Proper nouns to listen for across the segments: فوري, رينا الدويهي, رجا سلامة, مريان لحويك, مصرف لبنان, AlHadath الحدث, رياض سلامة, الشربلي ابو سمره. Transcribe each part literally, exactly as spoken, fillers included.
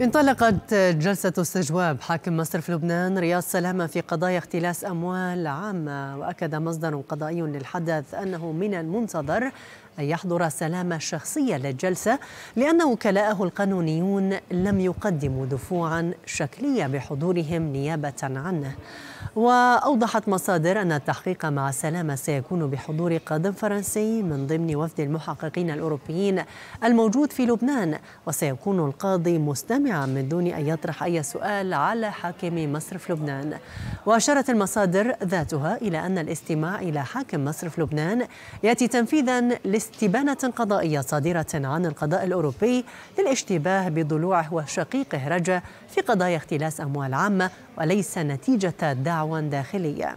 انطلقت جلسة استجواب حاكم مصرف لبنان رياض سلامة في قضايا اختلاس أموال عامة، وأكد مصدر قضائي للحدث أنه من المنتظر أن يحضر سلامة شخصيا للجلسة لأن وكلاءه القانونيون لم يقدموا دفوعا شكلية بحضورهم نيابة عنه. وأوضحت مصادر أن التحقيق مع سلامة سيكون بحضور قاضٍ فرنسي من ضمن وفد المحققين الأوروبيين الموجود في لبنان، وسيكون القاضي مستمعا من دون أن يطرح أي سؤال على حاكم مصرف لبنان. وأشارت المصادر ذاتها إلى أن الاستماع إلى حاكم مصرف لبنان يأتي تنفيذا لاستبانة قضائية صادرة عن القضاء الأوروبي للاشتباه بضلوعه وشقيقه رجا في قضايا اختلاس أموال عامة، وليس نتيجة دعوى داخلية.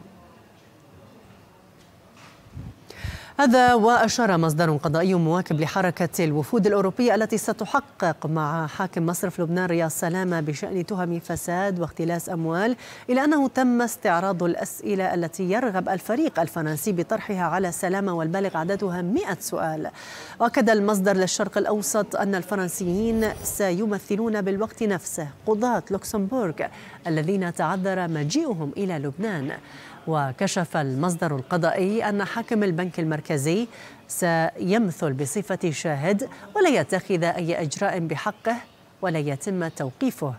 هذا وأشار مصدر قضائي مواكب لحركة الوفود الأوروبية التي ستحقق مع حاكم مصرف لبنان رياض سلامة بشأن تهم فساد واختلاس أموال إلى أنه تم استعراض الأسئلة التي يرغب الفريق الفرنسي بطرحها على سلامة، والبالغ عددها مئة سؤال. وأكد المصدر للشرق الأوسط أن الفرنسيين سيمثلون بالوقت نفسه قضاة لوكسمبورغ الذين تعذر مجيئهم إلى لبنان. وكشف المصدر القضائي أن حاكم البنك المركزي سيمثل بصفة شاهد ولا يتخذ أي إجراء بحقه ولا يتم توقيفه.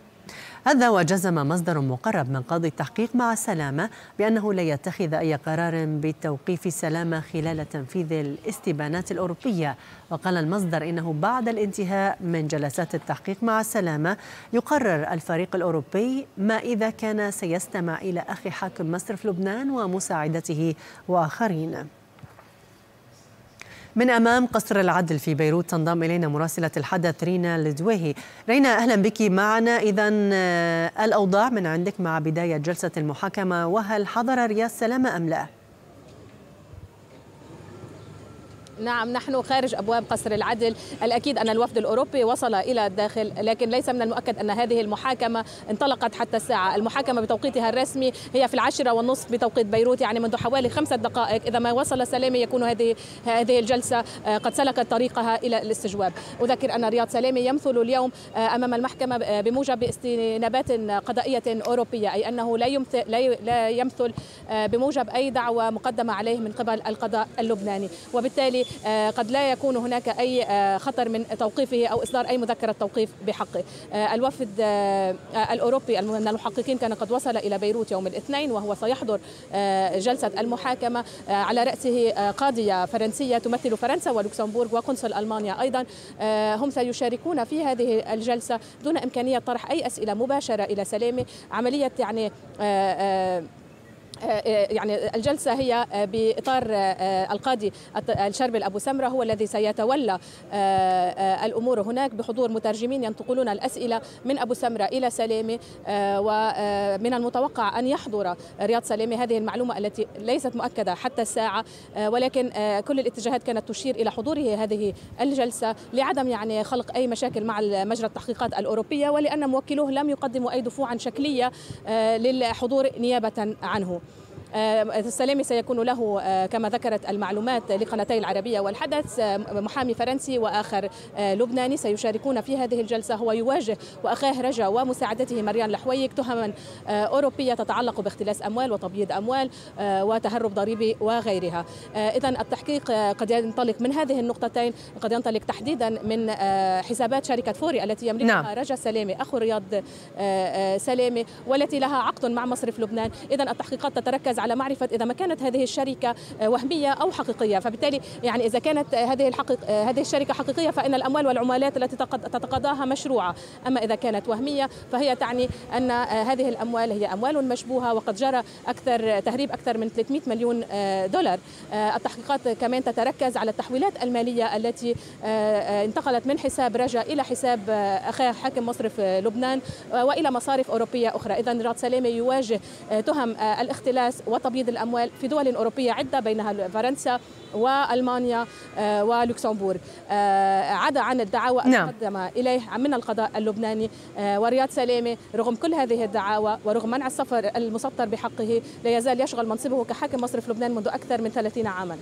هذا وجزم مصدر مقرب من قاضي التحقيق مع سلامة بأنه لا يتخذ أي قرار بتوقيف سلامة خلال تنفيذ الاستبانات الأوروبية. وقال المصدر إنه بعد الانتهاء من جلسات التحقيق مع سلامة يقرر الفريق الأوروبي ما إذا كان سيستمع إلى أخي حاكم مصرف لبنان ومساعدته وآخرين. من أمام قصر العدل في بيروت تنضم إلينا مراسلة الحدث رينا الدويهي. رينا أهلا بك معنا. إذا الأوضاع من عندك مع بداية جلسة المحاكمة، وهل حضر رياض سلامة أم لا؟ نعم، نحن خارج أبواب قصر العدل. الأكيد أن الوفد الأوروبي وصل إلى الداخل، لكن ليس من المؤكد أن هذه المحاكمة انطلقت حتى الساعة. المحاكمة بتوقيتها الرسمي هي في العشرة والنصف بتوقيت بيروت، يعني منذ حوالي خمسة دقائق إذا ما وصل سلامة يكون هذه هذه الجلسة قد سلكت طريقها إلى الاستجواب. أذكر أن رياض سلامة يمثل اليوم أمام المحكمة بموجب استنابات قضائية أوروبية، أي أنه لا يمثل لا يمثل بموجب أي دعوة مقدمة عليه من قبل القضاء اللبناني، وبالتالي قد لا يكون هناك أي خطر من توقيفه أو إصدار أي مذكرة توقيف بحقه. الوفد الأوروبي من المحققين كان قد وصل إلى بيروت يوم الاثنين، وهو سيحضر جلسة المحاكمة على رأسه قاضية فرنسية تمثل فرنسا ولوكسمبورغ وقنصل ألمانيا أيضا. هم سيشاركون في هذه الجلسة دون إمكانية طرح أي أسئلة مباشرة إلى سلامة. عملية يعني يعني الجلسة هي بإطار القاضي الشربلي ابو سمره، هو الذي سيتولى الأمور هناك بحضور مترجمين ينتقلون الأسئلة من ابو سمره إلى سلامة. ومن المتوقع أن يحضر رياض سلامة، هذه المعلومة التي ليست مؤكدة حتى الساعة، ولكن كل الاتجاهات كانت تشير إلى حضوره هذه الجلسة لعدم يعني خلق أي مشاكل مع مجرى التحقيقات الأوروبية، ولأن موكلوه لم يقدموا أي دفوعا شكلية للحضور نيابة عنه. سلامة سيكون له كما ذكرت المعلومات لقناتي العربية والحدث محامي فرنسي وآخر لبناني سيشاركون في هذه الجلسة. هو يواجه وأخاه رجا ومساعدته مريان لحويك تهما أوروبية تتعلق باختلاس أموال وتبييض أموال وتهرب ضريبي وغيرها. إذا التحقيق قد ينطلق من هذه النقطتين، قد ينطلق تحديدا من حسابات شركة فوري التي يملكها نعم. رجا سلامة أخو رياض سلامة، والتي لها عقد مع مصرف لبنان. إذا التحقيقات تتركز على معرفة إذا ما كانت هذه الشركة وهمية أو حقيقية، فبالتالي يعني إذا كانت هذه الحقيق هذه الشركة حقيقية فإن الأموال والعمولات التي تتقاضاها مشروعة، أما إذا كانت وهمية فهي تعني أن هذه الأموال هي أموال مشبوهة، وقد جرى أكثر تهريب أكثر من ثلاثمئة مليون دولار. التحقيقات كمان تتركز على التحويلات المالية التي انتقلت من حساب رجا إلى حساب أخاه حاكم مصرف لبنان وإلى مصارف أوروبية أخرى. إذا رياض سلامة يواجه تهم الاختلاس وتبييض الأموال في دول أوروبية عدة بينها فرنسا وألمانيا ولوكسمبورغ، عدا عن الدعاوى المقدمة إليه من القضاء اللبناني. ورياض سلامة رغم كل هذه الدعاوى ورغم منع السفر المسطر بحقه لا يزال يشغل منصبه كحاكم مصرف لبنان منذ أكثر من ثلاثين عاما.